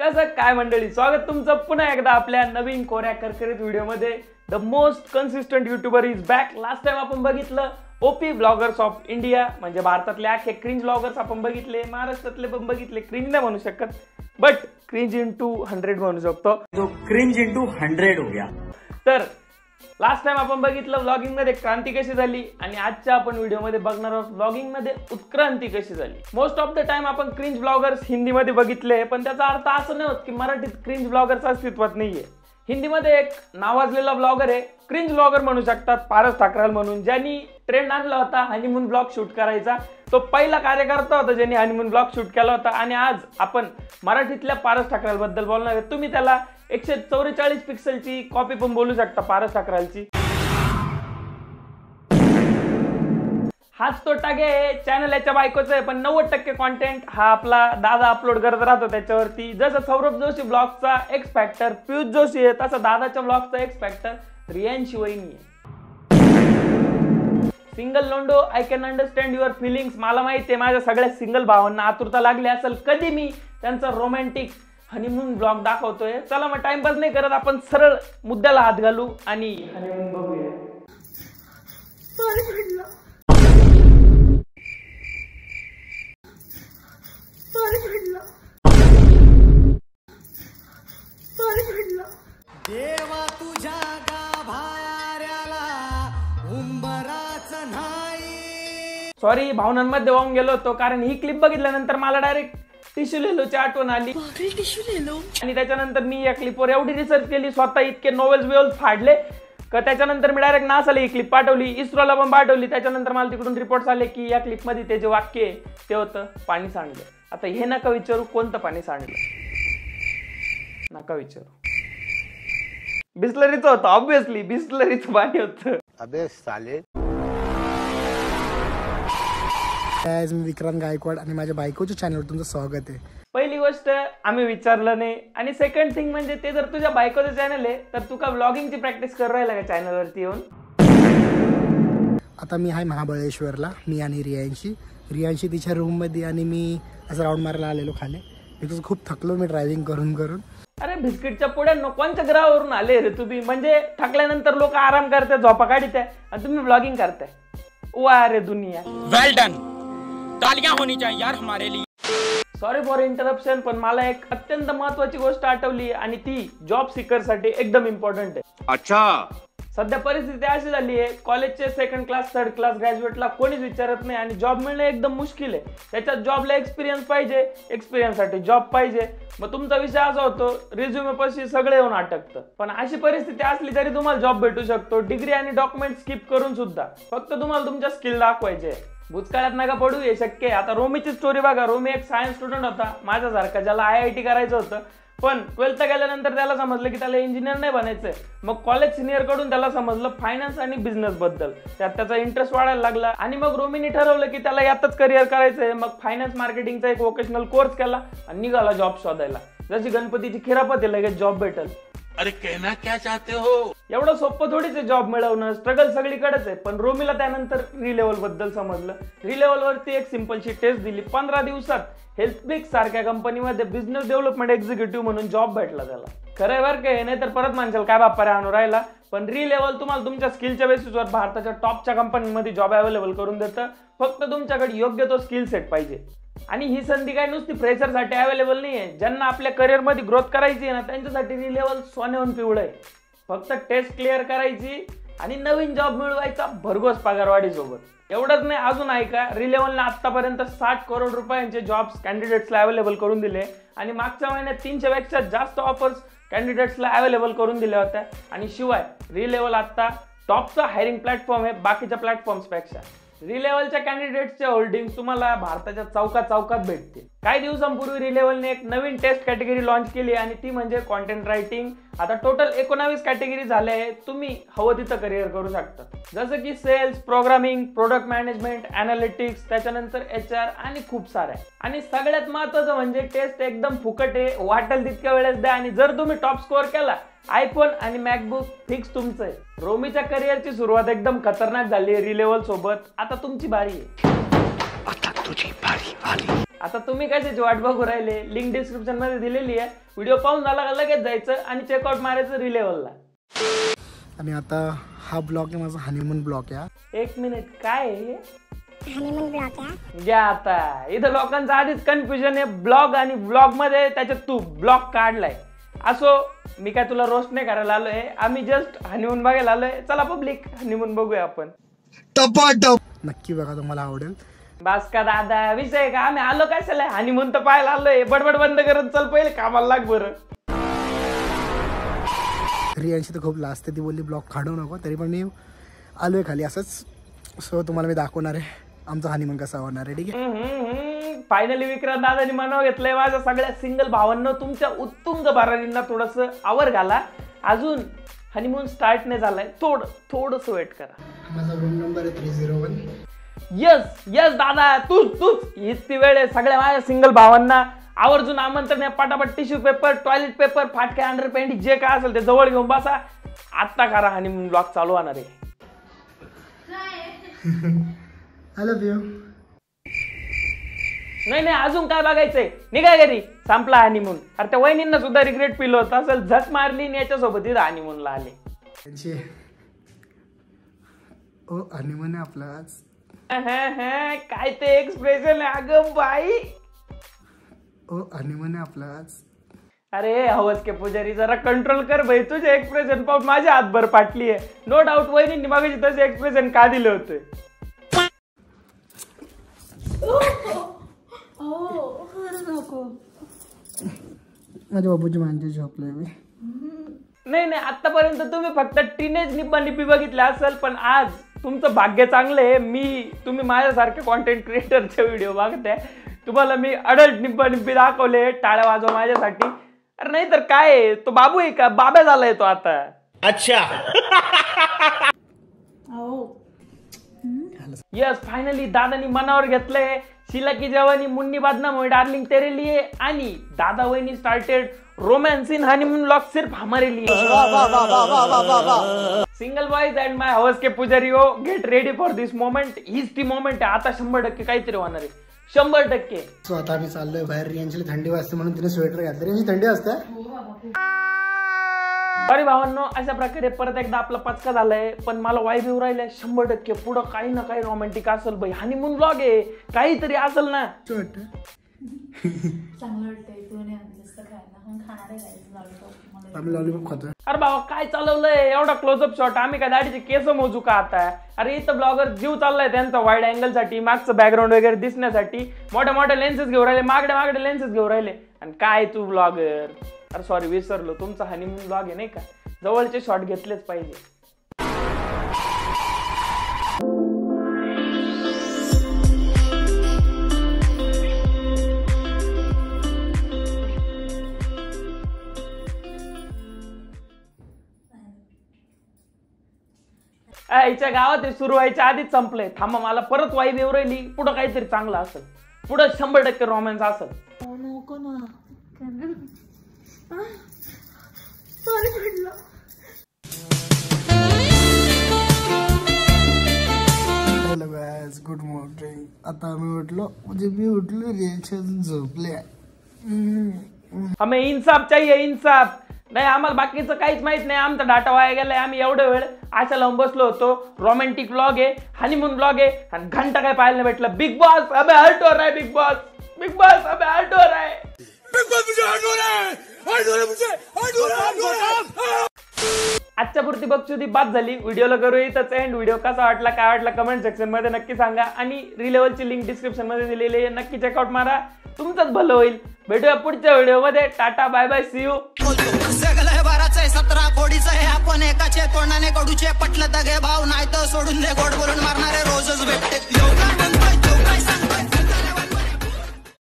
कसं काय मंडळी, स्वागत तुमचं पुन्हा एकदा आपल्या नवीन कोऱ्या करकरीत व्हिडिओमध्ये। The most consistent YouTuber is back. Last time आपण बघितलं ओपी ब्लॉगर्स ऑफ इंडिया, म्हणजे भारतातले अख्खे क्रिंज ब्लॉगर्स आपण बघितले, महाराष्ट्रातले पण बघितले। क्रिंज नाही म्हणू शकत बट क्रिंज इंटू 100 म्हणू शकतो, जो क्रिंज इंटू 100 हो गया। तर लास्ट टाइम आपण बघितलं व्लॉगिंग मध्ये क्रांती कशी झाली आणि आजच्या आपण व्हिडिओ मध्ये बघणार आहोत व्लॉगिंग मध्ये उत्क्रांती कशी झाली। मोस्ट ऑफ द टाइम आपण क्रिंज ब्लॉगर्स हिंदी मध्ये बघितले, पण त्याचा अर्थ असं नाही होत की मराठीत क्रिंज ब्लॉगर्स अस्तित्वात नाहीये। हिंदी मध्ये एक नावाजलेला ब्लॉगर आहे, क्रिंज ब्लॉगर म्हणू शकतात, पारस ठाकराल म्हणून, ज्यांनी ट्रेंड आणला होता हनीमून ब्लॉग शूट करायचा। तो पहिला कार्यकर्ता होता ज्यांनी हनीमून ब्लॉग शूट केला होता आणि आज आपण मराठीतल्या पारस ठाकराल बद्दल बोलणार आहे। तुम्ही त्याला 144 पिक्सलची कॉपी पण बोलू शकता पारस ठाकरालची। हाच तो टागे आहे, चॅनल याच्या बायकोचं आहे, पण 90% कॉन्टेंट हा आपला दादा अपलोड करत राहतो त्याच्यावरती। जसं सौरभ जोशी ब्लॉगचा एक्स फॅक्टर पियुष जोशी आहे, तसा दादाच्या ब्लॉगचा एक्स फॅक्टर रियान शिवैनी आहे। सिंगल लोंडो, I can understand your feelings. मला माहिती आहे माझ्या सगळ्या सिंगल भावांना आतुरता लागली असेल कधी मी त्यांचा रोमॅन्टिक हनीमून ब्लॉग दाखवतोय। चला मग टाइमपास नाही करत, आपण सरळ मुद्द्याला हात घालू आणि हनीमून बघूया। देवा तुझ्या गाभाऱ्याला उंबराच नाही। सॉरी, भावनांमध्ये वाहून गेलो होतो, कारण ही क्लिप बघितल्यानंतर मला डायरेक्ट टिश्यू लेलोची आठवण आली। टिश्यू लेलो आणि त्याच्यानंतर मी या क्लिपवर एवढी रिसर्च केली, स्वतः इतके नॉवेल्स फाडले का त्याच्यानंतर मी डायरेक्ट नासाला ही क्लिप पाठवली, इस्रोला पण पाठवली। त्याच्यानंतर मला तिकडून रिपोर्ट्स आले की या क्लिपमध्ये ते जे वाक्य आहे ते होतं पाणी सांडलं। आता हे नका विचारू कोणतं पाणी सांडलं, नका विचारू, बिसलरीचं होतं, ऑब्व्हियसली बिसलरीचं पाणी होतं। अबे साले, विक्रम गायकवाड आणि माझ्या बायकोच्या चॅनलवर तुमचं स्वागत आहे। पहिली गोष्ट आम्ही विचारलं नाही, आणि सेकंड थिंग म्हणजे ते जर तुझ्या बायकोचं चॅनल आहे तर तू का व्लॉगिंगची प्रॅक्टिस करू राहिला का चॅनलवरती येऊन। आता मी आहे महाबळेश्वरला, मी आणि रियांशी तिच्या रूममध्ये, आणि मी असं राऊंड मारायला आलेलो खाली बिकॉज खूप थकलो मी ड्रायव्हिंग करून। अरे बिस्किटच्या पुढे कोणत्या ग्रहावरून आले रे तुम्ही, म्हणजे थकल्यानंतर लोक आराम करतात, झोपा काढतात आणि तुम्ही व्लॉगिंग करताय। वा रे दुनिया, वेल डन, तालियां होनी चाहिए यार हमारे लिए। सॉरी फॉर इंटरप्शन, पण मला एक अत्यंत महत्त्वाची गोष्ट आठवली आणि ती जॉब सीकर साठी एकदम इम्पॉर्टंट आहे। अच्छा, सध्या परिस्थिती अशी झाली आहे कॉलेजचे सेकंड क्लास थर्ड क्लास ग्रॅज्युएटला कोणीच विचारत नाही आणि जॉब मिळणं एकदम मुश्किल आहे। त्याच्यात जॉबला एक्सपिरियन्स पाहिजे, एक्सपिरियन्ससाठी जॉब पाहिजे। मग तुमचा विषय असा होतो रिझ्युमे पाशी सगळे येऊन अटकतं, पण अशी परिस्थिती असली तरी तुम्हाला जॉब भेटू शकतो डिग्री आणि डॉक्युमेंट स्किप करून सुद्धा, फक्त तुम्हाला तुमच्या स्किल दाखवायचे। भूतकाळात नका पडू, हे शक्य आहे। आता रोमीची स्टोरी बघा। रोमी एक सायन्स स्टुडंट होता माझ्यासारखा, ज्याला IIT करायचं होतं, पण 12th गेल्यानंतर त्याला समजलं की त्याला इंजिनियर नाही बनायचं। मग कॉलेज सिनियरकडून त्याला समजलं फायनान्स आणि बिझनेसबद्दल, त्यात त्याचा इंटरेस्ट वाढायला लागला आणि मग रोमीने ठरवलं की त्याला यातच करिअर करायचं आहे। मग फायनान्स मार्केटिंगचा एक वोकेशनल कोर्स केला आणि निघाला जॉब शोधायला। जशी गणपतीची खिरापत आहे लगेच जॉब भेटल। अरे कहना क्या चाहते हो, एवढं सोपं थोडीच जॉब मिळवणं, स्ट्रगल सगळीकडेच आहे। पण रोमीला त्यानंतर रिलेवल बद्दल समजलं। रिलेवलवरती एक सिंपलशी टेस्ट दिली, 15 दिवसात हेल्थपिक्स सारख्या कंपनीमध्ये बिझनेस डेव्हलपमेंट एक्झिक्युटिव्ह म्हणून जॉब भेटला त्याला। खरं बरं काय, नाही तर परत माणसाला काय बाप्पा आणू राहिला। पण रिलेवल तुम्हाला तुमच्या स्किलच्या बेसिसवर भारताच्या टॉपच्या कंपनीमध्ये जॉब अवेलेबल करून देतं, फक्त तुमच्याकडे योग्य तो स्किल सेट पाहिजे। आणि ही संधी काय नुसती फ्रेशरसाठी अवेलेबल नाही आहे, ज्यांना आपल्या करिअरमध्ये ग्रोथ करायची आहे ना त्यांच्यासाठी रिलेवल सोन्याहून पिवळं आहे। फक्त टेस्ट क्लिअर करायची आणि नवीन जॉब मिळवायचा भरघोस पगारवाढीसोबत। एवढंच नाही, अजून ऐका, रिलेवलने आत्तापर्यंत 60 करोड रुपयांचे जॉब्स कॅन्डिडेट्सला अवेलेबल करून दिले आणि मागच्या महिन्यात 300पेक्षा जास्त ऑफर्स कॅन्डिडेट्सला अवेलेबल करून दिल्या होत्या। आणि शिवाय रिलेवल आत्ता टॉपचा हायरिंग प्लॅटफॉर्म आहे बाकीच्या प्लॅटफॉर्म्सपेक्षा। रिलेवलच्या कॅन्डिडेट्सचे होल्डिंग तुम्हाला भारताच्या चौकात भेटतील। काही दिवसांपूर्वी रिलेवलने एक नवीन टेस्ट कॅटेगरी लॉन्च केली आणि ती म्हणजे कॉन्टेंट रायटिंग। आता टोटल 19 कॅटेगरी झाल्या आहेत, तुम्ही हवं तिथं करिअर करू शकता, जसं की sales, programming, product management, analytics, त्याच्यानंतर HR आणि खूप साऱ्या। आणि सगळ्यात महत्त्वाचं म्हणजे टेस्ट एकदम फुकट आहे, वाटेल तितक्या वेळेस द्या आणि जर तुम्ही टॉप स्कोअर केला आयफोन आणि मॅकबुक फिक्स तुमचं आहे। रोमीच्या करिअरची सुरुवात एकदम खतरनाक झाली रिलेवल सोबत, आता तुमची बारी आहे। तुझी पारी आली। आता तुम्ही कसे जॉब बघू राहिले, लिंक डिस्क्रिप्शन मध्ये दिलेली आहे। व्हिडिओ पाहून झाला लगेच जायचं आणि चेकआउट मारायचं रिलेव्हलला। आणि आता हा ब्लॉग आहे माझा हनीमून ब्लॉग आहे। एक मिनिट, काय आहे हनीमून ब्लॉग आहे? घ्या आता, इथे लोकांचं आधीच कन्फ्युजन आहे ब्लॉग आणि व्लॉग मध्ये, त्याच्यात तू ब्लॉग काढलाय। असो, मी काय तुला रोस्ट नाही करायला आलोय, आम्ही जस्ट हनीमून बघायला आलोय। चला पब्लिक हनीमून बघूया आपण, टपाटप नक्की बघा, तुम्हाला आवडेल। बस का दादा विषय का, आम्ही आलो कशाला हनीमून तर पाहायला आलोय। बडबड बंद करत चल, पहिले कामाला लाग बरं। रियांशी तर खूप लास्ट ती बोलली ब्लॉग काढू नको, तरी पण मी आलोय खाली असंच। सो तुम्हाला मी दाखवणार आहे आमचा हनीमून कसा होणार आहे, ठीक आहे। फायनली विक्रांत दादानी मनाव घेतलंय माझ्या। सगळ्या सिंगल भावांना तुमच्या उत्तुंग भरारींना थोडंसं आवर घाला, अजून हनीमून स्टार्ट नाही झालाय, थोडंसं वेट करा। माझा रूम नंबर आहे 301। यस यस दादा, तूच हीच ती वेळ आहे। सगळ्या माझ्या सिंगल भावांना आवर्जून आमंत्रण आहे। पटापट टिश्यू पेपर, टॉयलेट पेपर, फाटके अंडरपॅन्ट जे काय असेल ते जवळ घेऊन बसा, आत्ता करा हनीमून ब्लॉग चालू होणार आहे। I love you. नाही अजून काय बघायचंय, निघा घरी, संपला हनीमून। अरे त्या वहिनींना सुद्धा रिग्रेट फील होत असेल, झक मारली आणि याच्यासोबत हनीमूनला आले। ओ हनीमून आहे आपला आज। काय ते एक्सप्रेशन आहे अगं बाई। ओ हनीमून आहे आपला आज। अरे हवस के पुजारी जरा कंट्रोल कर भाई, तुझे एक्सप्रेशन पाहून माझ्या हातभर पाटली आहे। नो डाऊट वहिनींनी मागायची तसे एक्सप्रेशन का दिले होते। माझ्या बाबूजी मांजे झोपले मी। नाही आतापर्यंत तुम्ही फक्त टीनेज निब्बा निब्बी बघितले असेल, पण आज तुमचं भाग्य चांगलं आहे। तुम्ही माझ्यासारखे कॉन्टेंट क्रिएटरचे व्हिडिओ बघताय, तुम्हाला मी अडल्ट निब्बा निब्बी दाखवले। टाळ्या वाजवा माझ्यासाठी। अरे नाही तर काय, तो बाबू आहे का बाबा झालाय तो आता। अच्छा यस, फायनली दादानी मनावर घेतलंय। शिला की जवानी मुन्नी बदनाम हुई डार्लिंग तेरे लिए, आणि दादा वहिनी started romance in honeymoon vlog सिर्फ हमारे लिए। Single boys and my house के पुजारी हो, get ready for this moment. हीच ती मोमेंट आहे, आता 100% काहीतरी होणार आहे, 100%। सो आता आम्ही चाललोय बाहेर। रियांची थंडी वाजते म्हणून तिने स्वेटर घातलं। रियांची थंडी वाजते। अरे भावांनो, अशा प्रकारे परत एकदा आपला पचका झालाय, पण मला वाईब येऊ राहिलाय 100%। पुढं काही ना काही रोमॅन्टिक असेल बाई, हनीमून ब्लॉग आहे, काहीतरी असेल ना। अरे बाबा काय चालवलंय, एवढा क्लोजअप शॉट। आम्ही काय दाढीचे केस मोजू का आता? अरे इथं ब्लॉगर जीव चाललाय त्यांचा, वाईड अँगल साठी, मागचं बॅकग्राऊंड वगैरे दिसण्यासाठी मोठे मोठे लेन्सेस घेऊन राहिले, मागडे लेन्सेस घेऊन राहिले। आणि काय तू ब्लॉगर, अरे सॉरी विसरलो, तुमचा हनीमून ब्लॉग आहे नाही का, जवळचे शॉट घेतलेच पाहिजे। आईच्या गावात हे सुरू व्हायच्या आधीच संपलंय। थांबा, मला परत वाईब येऊ राहिली, पुढं काहीतरी चांगलं असेल, पुढं 100% रोमॅन्स असेल। Good morning. आता आम्ही उठलो, म्हणजे मी उठलो, रिएक्शन झोपले। आम्ही इन्साफ चाहिए, इन्साफ। नाही आम्हाला बाकीचं काहीच माहित नाही, आमचा डाटा वाया गेलाय। आम्ही एवढा वेळ आशा लावून बसलो होतो, रोमॅन्टिक ब्लॉग आहे, हनीमून ब्लॉग आहे, आणि घंटा काय पाहायला भेटलं। बिग बॉस अबे हर्ट हो रहा है, बिग बॉस अबे हर्ट हो रहा है, बिग बॉस मुझे हर्ट हो रहा है, हर्ट हो रहा है। आजच्या पुरती बकचोदी बाद झाली, व्हिडिओला करू इथंच एंड। व्हिडिओ कसा वाटला, काय वाटला कमेंट सेक्शन मध्ये नक्की सांगा, आणि रिलेव्हलची लिंक डिस्क्रिप्शन मध्ये दिलेली आहे, नक्की चेकआउट मारा, तुमचंच भलं होईल। भेटूया पुढच्या व्हिडिओ मध्ये, tata bye bye, see you. सगळं 12चं आहे, 17 गोडीचं आहे, आपण एकाचे तोंडाने कडूचे, पटलं तर घे भाव, नाही तर सोडून दे, गोड बोलून मारणारे रोजच भेटते।